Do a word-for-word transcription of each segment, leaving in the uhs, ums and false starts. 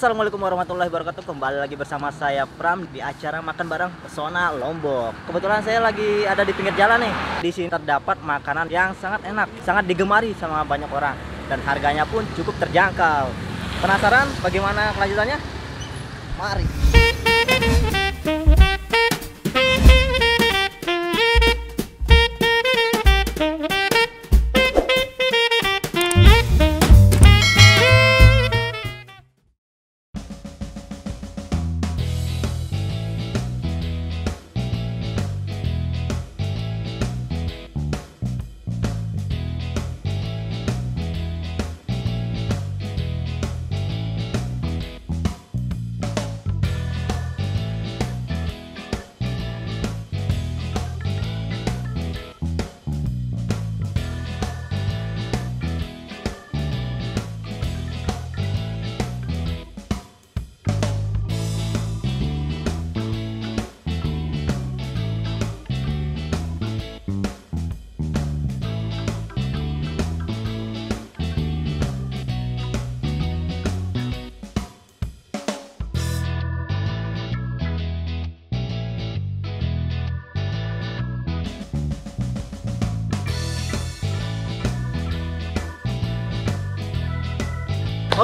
Assalamualaikum warahmatullahi wabarakatuh. Kembali lagi bersama saya Pram di acara makan bareng Pesona Lombok. Kebetulan saya lagi ada di pinggir jalan nih. Di sini terdapat makanan yang sangat enak, sangat digemari sama banyak orang, dan harganya pun cukup terjangkau. Penasaran bagaimana kelanjutannya? Mari.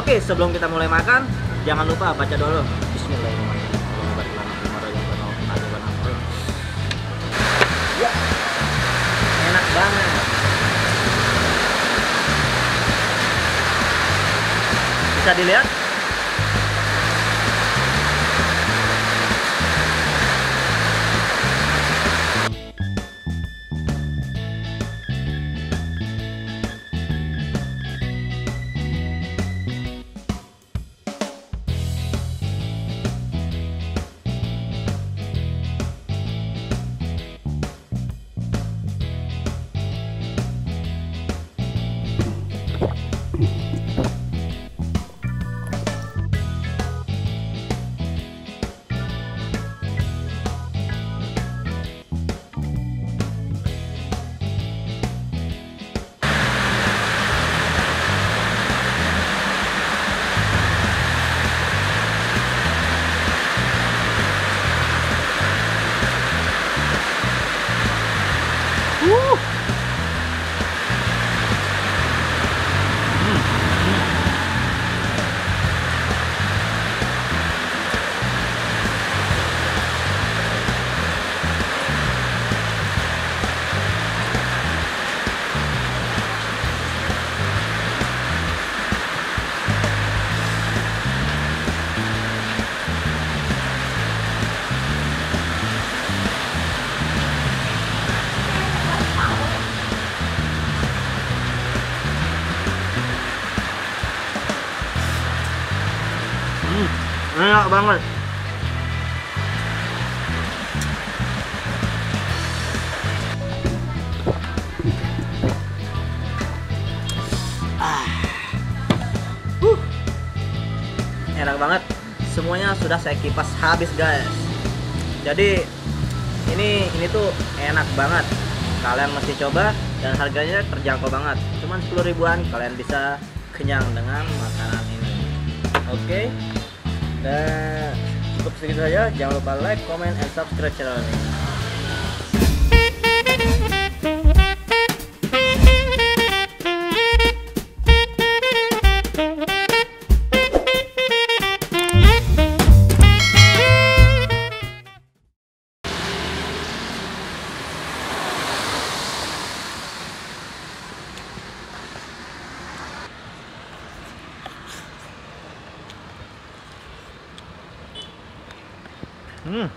Oke, sebelum kita mulai makan, jangan lupa baca dulu. Bismillahirrahmanirrahim. Ya, enak banget. Bisa dilihat? Enak banget. Ah. Uh. Enak banget. Semuanya sudah saya kipas habis, guys. Jadi ini ini tuh enak banget. Kalian mesti coba dan harganya terjangkau banget. Cuman sepuluh ribuan kalian bisa kenyang dengan makanan ini. Oke. Okay? Nah, cukup segitu saja. Jangan lupa like, comment, and subscribe channel ini. Hmm.